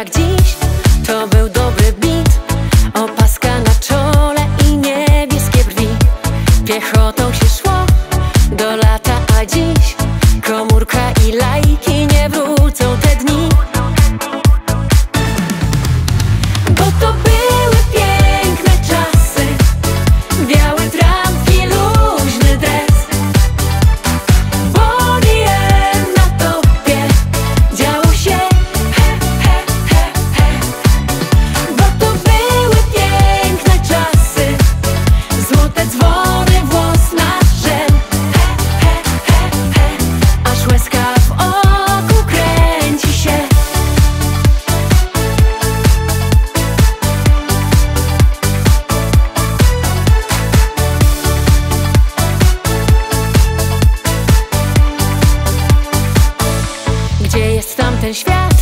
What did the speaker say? jak dziś, to był dobry bit. Opaska na czole i niebieskie brwi. Piechotą się szło do lata, a dziś komórka i lajki, nie wrócą te dni. Bo to były piękne czasy, biały tramp i luźny dres, Bonnie M na topie, działo się he, he, he, he. Bo to były piękne czasy, złote dzwony, włos na żel, he, he, he, he. Aż łezka w oku kręci się. Gdzie jest tamten świat?